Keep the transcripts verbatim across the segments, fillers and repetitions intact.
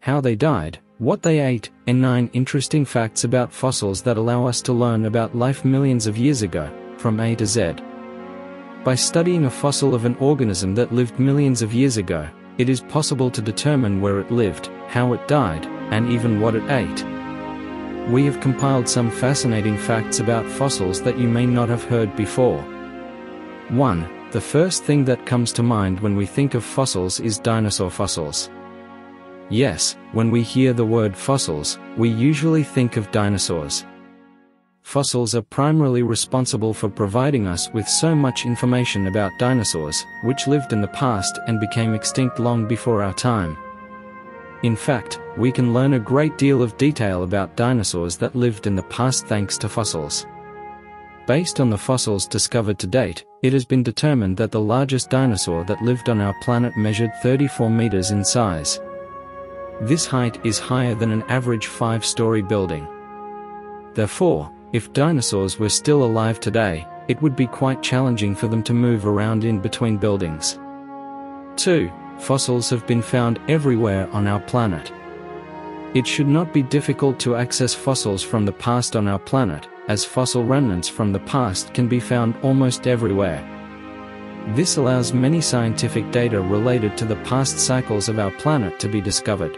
how they died, what they ate, and nine interesting facts about fossils that allow us to learn about life millions of years ago, from A to Z. By studying a fossil of an organism that lived millions of years ago, it is possible to determine where it lived, how it died, and even what it ate. We have compiled some fascinating facts about fossils that you may not have heard before. one. The first thing that comes to mind when we think of fossils is dinosaur fossils. Yes, when we hear the word fossils, we usually think of dinosaurs. Fossils are primarily responsible for providing us with so much information about dinosaurs, which lived in the past and became extinct long before our time. In fact, we can learn a great deal of detail about dinosaurs that lived in the past thanks to fossils. Based on the fossils discovered to date, it has been determined that the largest dinosaur that lived on our planet measured thirty-four meters in size. This height is higher than an average five-story building. Therefore, if dinosaurs were still alive today, it would be quite challenging for them to move around in between buildings. two. Fossils have been found everywhere on our planet. It should not be difficult to access fossils from the past on our planet, as fossil remnants from the past can be found almost everywhere. This allows many scientific data related to the past cycles of our planet to be discovered.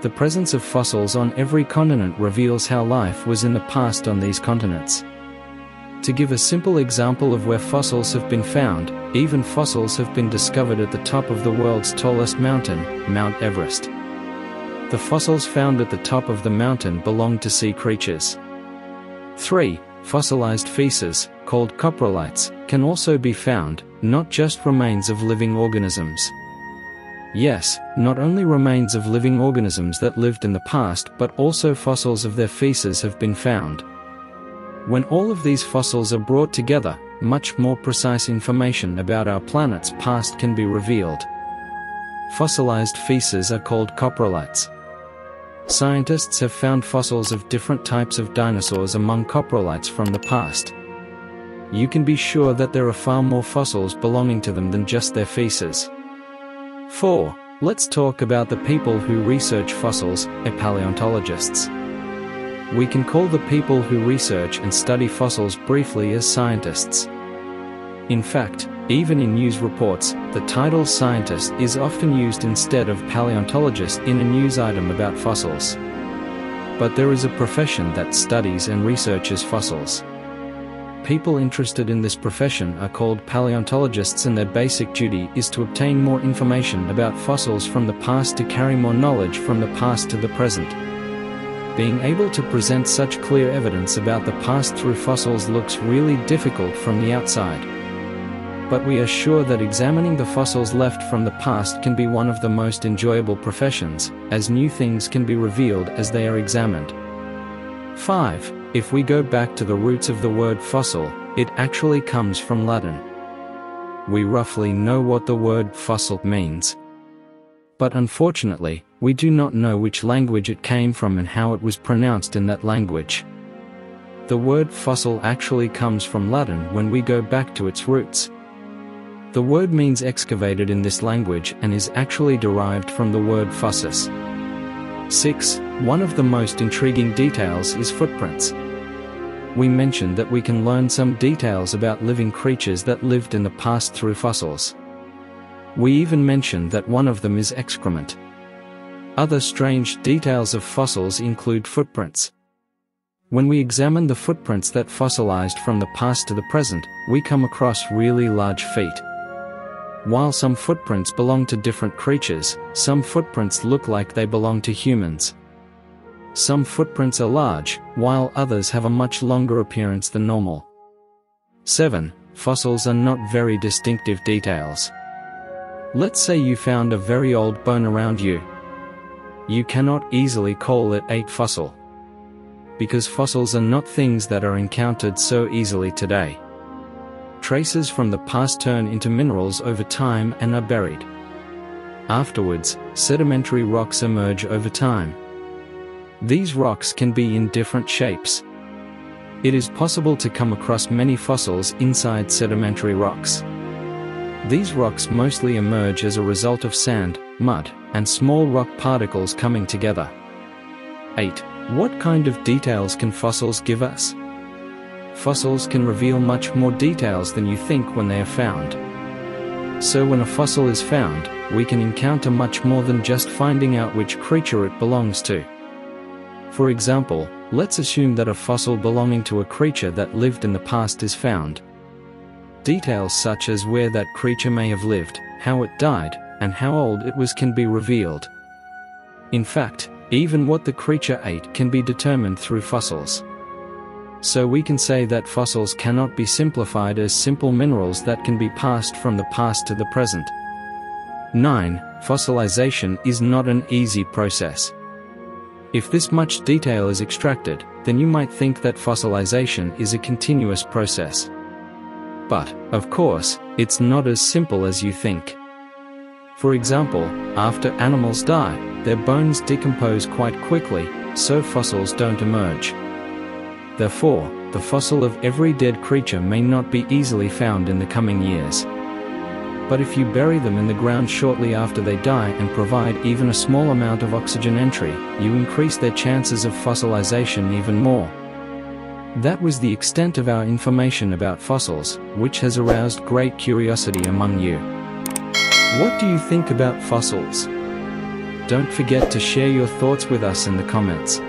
The presence of fossils on every continent reveals how life was in the past on these continents. To give a simple example of where fossils have been found, even fossils have been discovered at the top of the world's tallest mountain, Mount Everest. The fossils found at the top of the mountain belonged to sea creatures. three. Fossilized feces, called coprolites, can also be found, not just remains of living organisms. Yes, not only remains of living organisms that lived in the past but also fossils of their feces have been found. When all of these fossils are brought together, much more precise information about our planet's past can be revealed. Fossilized feces are called coprolites. Scientists have found fossils of different types of dinosaurs among coprolites from the past. You can be sure that there are far more fossils belonging to them than just their feces. four. Let's talk about the people who research fossils, a paleontologists. We can call the people who research and study fossils briefly as scientists. In fact, even in news reports, the title scientist is often used instead of paleontologist in a news item about fossils. But there is a profession that studies and researches fossils. People interested in this profession are called paleontologists, and their basic duty is to obtain more information about fossils from the past to carry more knowledge from the past to the present. Being able to present such clear evidence about the past through fossils looks really difficult from the outside. But we are sure that examining the fossils left from the past can be one of the most enjoyable professions, as new things can be revealed as they are examined. five. If we go back to the roots of the word fossil, it actually comes from Latin. We roughly know what the word fossil means. But unfortunately, we do not know which language it came from and how it was pronounced in that language. The word fossil actually comes from Latin when we go back to its roots. The word means excavated in this language and is actually derived from the word fossus. six. One of the most intriguing details is footprints. We mentioned that we can learn some details about living creatures that lived in the past through fossils. We even mentioned that one of them is excrement. Other strange details of fossils include footprints. When we examine the footprints that fossilized from the past to the present, we come across really large feet. While some footprints belong to different creatures, some footprints look like they belong to humans. Some footprints are large, while others have a much longer appearance than normal. seven. Fossils are not very distinctive details. Let's say you found a very old bone around you. You cannot easily call it a fossil, because fossils are not things that are encountered so easily today. Traces from the past turn into minerals over time and are buried. Afterwards, sedimentary rocks emerge over time. These rocks can be in different shapes. It is possible to come across many fossils inside sedimentary rocks. These rocks mostly emerge as a result of sand, mud, and small rock particles coming together. eight. What kind of details can fossils give us? Fossils can reveal much more details than you think when they are found. So when a fossil is found, we can encounter much more than just finding out which creature it belongs to. For example, let's assume that a fossil belonging to a creature that lived in the past is found. Details such as where that creature may have lived, how it died, and how old it was can be revealed. In fact, even what the creature ate can be determined through fossils. So we can say that fossils cannot be simplified as simple minerals that can be passed from the past to the present. nine. Fossilization is not an easy process. If this much detail is extracted, then you might think that fossilization is a continuous process. But, of course, it's not as simple as you think. For example, after animals die, their bones decompose quite quickly, so fossils don't emerge. Therefore, the fossil of every dead creature may not be easily found in the coming years. But if you bury them in the ground shortly after they die and provide even a small amount of oxygen entry, you increase their chances of fossilization even more. That was the extent of our information about fossils, which has aroused great curiosity among you. What do you think about fossils? Don't forget to share your thoughts with us in the comments.